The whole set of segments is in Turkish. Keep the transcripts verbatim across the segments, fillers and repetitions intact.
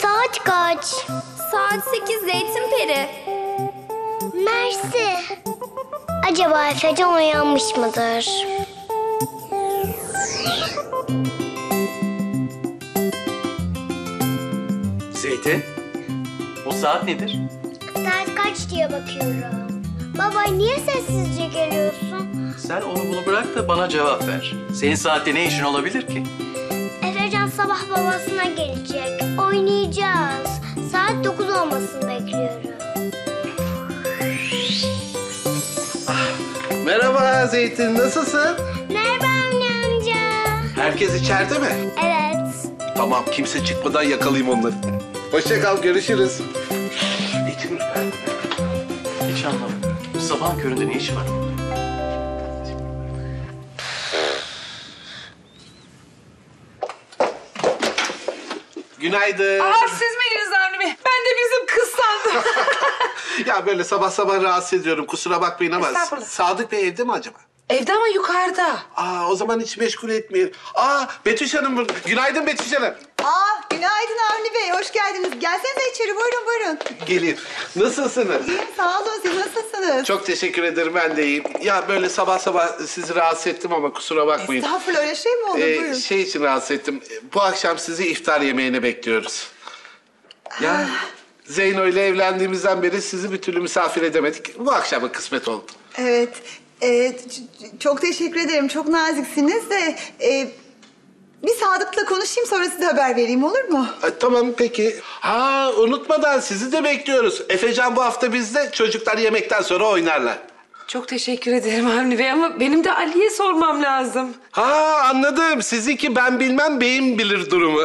Saat kaç? Saat sekiz Zeytinperi. Mersi. Acaba Efecan uyanmış mıdır? Zeytin, o saat nedir? Saat kaç diye bakıyorum. Baba, niye sessizce geliyorsun? Sen onu bunu bırak da bana cevap ver. Senin saatte ne işin olabilir ki? Efecan sabah babasına gelecek. Oynayacağız. Saat dokuz olmasını bekliyorum. Ah, merhaba Zeytin, nasılsın? Merhaba Avni amca. Herkes içeride mi? Evet. Tamam, kimse çıkmadan yakalayayım onları. Hoşça kal, görüşürüz. İçin lütfen. Hiç anlamadım. Sabahın köründe ne işi var? Günaydın. Aa, siz miydiniz Avni Bey? Ben de bizim kız sandım. Ya böyle sabah sabah rahatsız ediyorum. Kusura bakmayın ama Sadık Bey evde mi acaba? Evde ama yukarıda. Aa, o zaman hiç meşgul etmeyin. Aa, Betüş Hanım burada. Günaydın Betüş Hanım. Aa, günaydın Avni Bey. Hoş geldiniz. Gelsenize içeri. Buyurun, buyurun. Gelin. Nasılsınız? İyiyim, sağ olun. Siz nasılsınız? Çok teşekkür ederim. Ben de iyiyim. Ya böyle sabah sabah sizi rahatsız ettim ama kusura bakmayın. Estağfurullah, öyle şey mi olur? Ee, buyurun. Şey için rahatsız ettim. Bu akşam sizi iftar yemeğine bekliyoruz. Ya... Ha. Zeyno ile evlendiğimizden beri sizi bir türlü misafir edemedik. Bu akşama kısmet oldu. Evet. Evet, çok teşekkür ederim. Çok naziksiniz de e, bir Sadık'la konuşayım, sonra size haber vereyim, olur mu? E, tamam, peki. Ha, unutmadan sizi de bekliyoruz. Efecan bu hafta bizde, çocuklar yemekten sonra oynarlar. Çok teşekkür ederim Avni Bey ama benim de Ali'ye sormam lazım. Ha, anladım. Sizinki ben bilmem, beyim bilir durumu.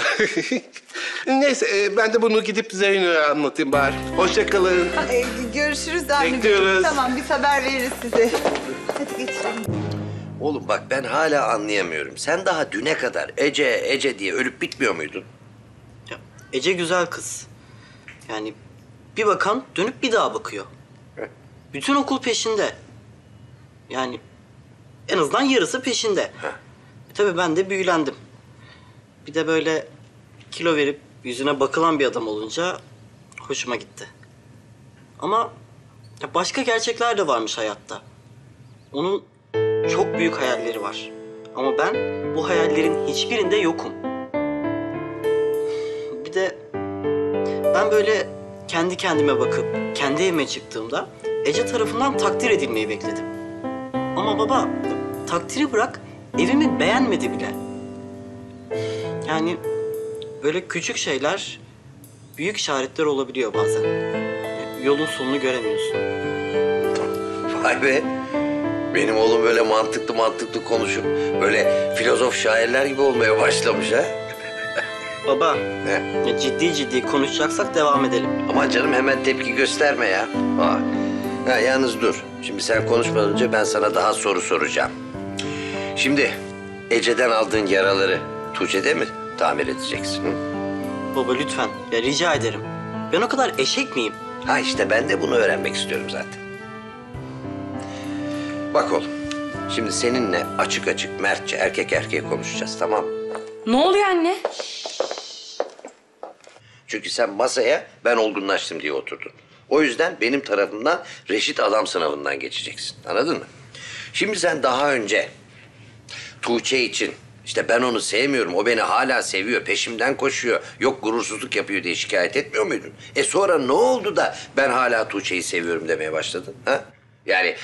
Neyse, ben de bunu gidip Zeyno'ya anlatayım bari. Hoşça kalın. Ee, görüşürüz Avni Bey. Bekliyoruz. Tamam, biz haber veririz size. Hadi geçelim. Oğlum bak, ben hala anlayamıyorum. Sen daha düne kadar Ece, Ece diye ölüp bitmiyor muydun? Ya, Ece güzel kız. Yani bir bakan dönüp bir daha bakıyor. Heh. Bütün okul peşinde. Yani en azından yarısı peşinde. E, tabii ben de büyülendim. Bir de böyle kilo verip yüzüne bakılan bir adam olunca hoşuma gitti. Ama ya başka gerçekler de varmış hayatta. Onun çok büyük hayalleri var. Ama ben bu hayallerin hiçbirinde yokum. Bir de ben böyle kendi kendime bakıp kendi evime çıktığımda Ece tarafından takdir edilmeyi bekledim. Ama baba, takdiri bırak, evimi beğenmedi bile. Yani böyle küçük şeyler büyük işaretler olabiliyor bazen. Yolun sonunu göremiyorsun. Vay be. Benim oğlum böyle mantıklı mantıklı konuşup böyle filozof şairler gibi olmaya başlamış ha. Baba, ne? ciddi ciddi konuşacaksak devam edelim. Aman canım, hemen tepki gösterme ya. Ha. Ha, yalnız dur. Şimdi sen konuşmadan önce ben sana daha soru soracağım. Şimdi Ece'den aldığın yaraları Tuğçe'de mi tamir edeceksin? Hı? Baba lütfen, ya rica ederim. Ben o kadar eşek miyim? Ha işte, ben de bunu öğrenmek istiyorum zaten. Bak oğlum, şimdi seninle açık açık mertçe erkek erkeğe konuşacağız, tamam mı? Ne oluyor anne? Çünkü sen masaya ben olgunlaştım diye oturdun. O yüzden benim tarafımdan reşit adam sınavından geçeceksin, anladın mı? Şimdi sen daha önce Tuğçe için işte ben onu sevmiyorum, o beni hala seviyor, peşimden koşuyor, yok gurursuzluk yapıyor diye şikayet etmiyor muydun? E sonra ne oldu da ben hala Tuğçe'yi seviyorum demeye başladın, ha? Yani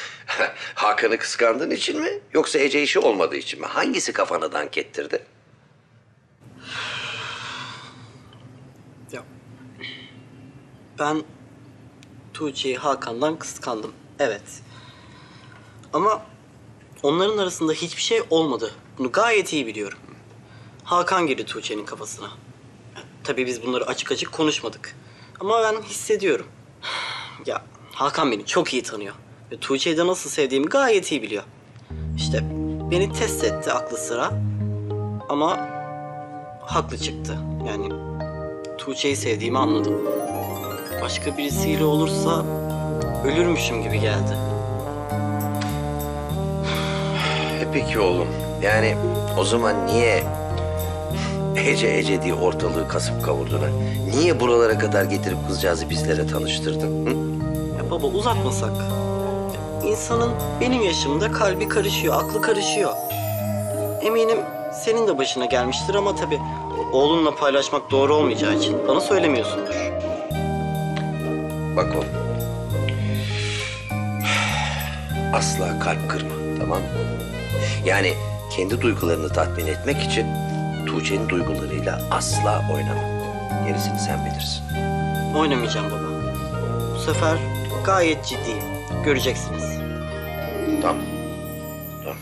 Hakan'ı kıskandığın için mi, yoksa Ece işi olmadığı için mi? Hangisi kafana dank ettirdi? Ya, ben Tuğçe'yi Hakan'dan kıskandım, evet. Ama onların arasında hiçbir şey olmadı. Bunu gayet iyi biliyorum. Hakan girdi Tuğçe'nin kafasına. Tabii biz bunları açık açık konuşmadık. Ama ben hissediyorum. Ya, Hakan beni çok iyi tanıyor. Ve Tuğçe'yi de nasıl sevdiğimi gayet iyi biliyor. İşte beni test etti aklı sıra ama haklı çıktı. Yani Tuğçe'yi sevdiğimi anladım. Başka birisiyle olursa ölürmüşüm gibi geldi. E peki oğlum, yani o zaman niye Ece Ece diye ortalığı kasıp kavurdun ha? Niye buralara kadar getirip kızcağızı bizlere tanıştırdın? Hı? Ya baba uzatmasak. İnsanın benim yaşımda kalbi karışıyor, aklı karışıyor. Eminim senin de başına gelmiştir ama tabii oğlunla paylaşmak doğru olmayacağı için bana söylemiyorsundur. Bak oğlum, asla kalp kırma, tamam mı? Yani kendi duygularını tatmin etmek için Tuğçe'nin duygularıyla asla oynama. Gerisini sen bilirsin. Oynamayacağım baba. Bu sefer gayet ciddiyim. Göreceksiniz. Tamam. Tamam.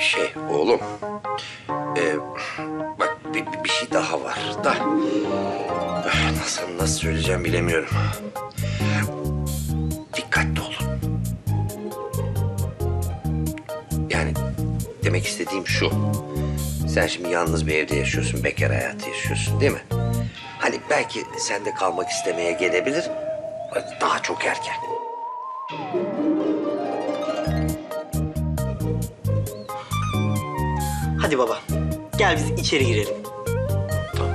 Şey oğlum, e, bak bir, bir şey daha var da nasıl nasıl söyleyeceğim bilemiyorum. Dikkatli olun. Yani demek istediğim şu. Sen şimdi yalnız bir evde yaşıyorsun, bekar hayatı yaşıyorsun değil mi? Hani belki sen de kalmak istemeye gelebilir. Daha çok erken. Hadi baba, gel biz içeri girelim. Tamam.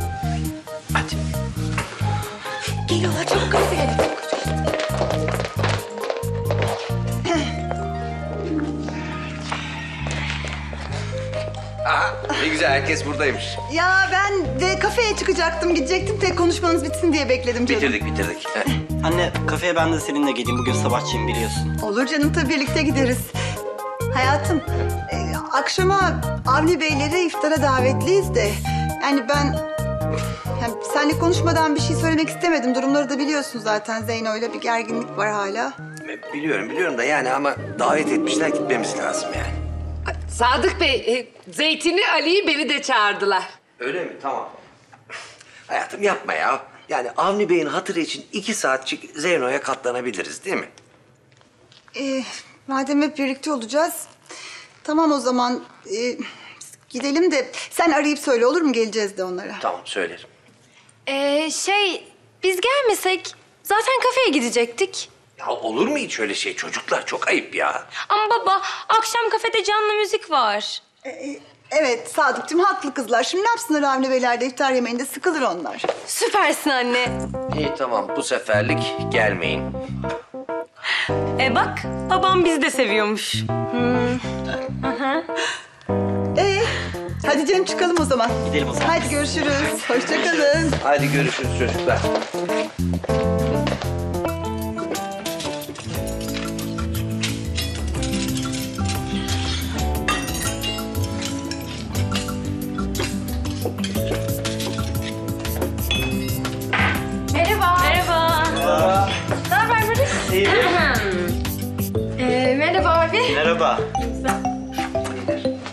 Hadi. Geliyorlar, çabuk hadi. Aha, ne güzel, herkes buradaymış. Ya ben de kafeye çıkacaktım, gidecektim. Tek konuşmanız bitsin diye bekledim canım. Bitirdik, bitirdik. Anne, kafeye ben de seninle geleyim. Bugün sabahçıyım biliyorsun. Olur canım, tabii birlikte gideriz. Hayatım, e, akşama Avni Beylere iftara davetliyiz de. Yani ben yani seninle konuşmadan bir şey söylemek istemedim. Durumları da biliyorsun zaten. Zeyno'yla bir gerginlik var hala. Biliyorum, biliyorum da yani ama davet etmişler, gitmemiz lazım yani. Sadık Bey, Zeytin'i, Ali'yi, beni de çağırdılar. Öyle mi? Tamam. Hayatım yapma ya. Yani Avni Bey'in hatırı için iki saatçik Zeyno'ya katlanabiliriz değil mi? Ee, madem hep birlikte olacağız. Tamam o zaman e, gidelim de sen arayıp söyle olur mu? Geleceğiz de onlara. Tamam söylerim. Ee, şey biz gelmesek zaten kafeye gidecektik. Ya olur mu hiç öyle şey? Çocuklar çok ayıp ya. Ama baba akşam kafede canlı müzik var. Ee, evet Sadık'cığım haklı kızlar. Şimdi ne yapsınlar Avni Beyler'de iftar yemeğinde sıkılır onlar. Süpersin anne. İyi tamam bu seferlik gelmeyin. E bak babam bizi de seviyormuş. Hmm. Ee, hadi canım çıkalım o zaman. Gidelim o zaman. Hadi görüşürüz. Hoşça kalın. Hadi görüşürüz çocuklar. Ee, merhaba abi. Merhaba.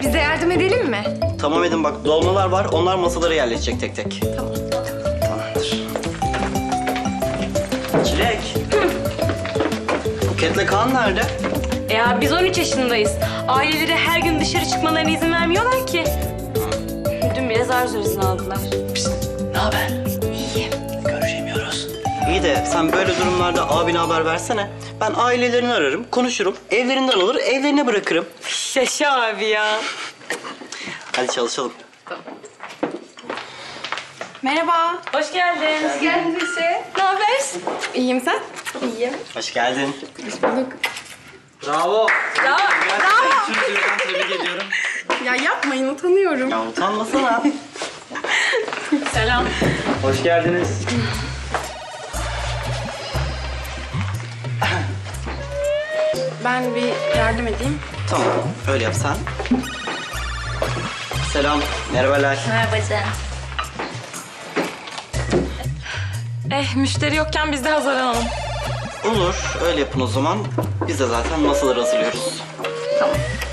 Bize yardım edelim mi? Tamam edin bak dolmalar var onlar masalara yerleşecek tek tek. Tamam. Tamamdır. Çilek. Hı. Buket'le Kaan nerede? Ya biz on üç yaşındayız. Aileleri her gün dışarı çıkmalarına izin vermiyorlar ki. Hı. Dün bile zar zor izin aldılar. Pişt, ne haber? İyiyim. Görüşemiyoruz. İyi de sen böyle durumlarda abine haber versene. Ben ailelerini ararım, konuşurum. Evlerinden alır, evlerine bırakırım. Yaşa abi ya. Hadi çalışalım. Tamam. Merhaba. Hoş geldin. Hoş geldin Ece. Ne haber? İyiyim sen? İyiyim. Hoş geldin. Hoş bulduk. Bravo. Bravo. Bravo. Tebrik ediyorum. Ya yapmayın, utanıyorum. Ya utanmasana. Selam. Hoş geldiniz. Ben bir yardım edeyim. Tamam, öyle yap sen. Selam, merhabalar. Merhaba canım. Eh, müşteri yokken biz de hazırlanalım. Olur, öyle yapın o zaman. Biz de zaten masaları hazırlıyoruz. Tamam.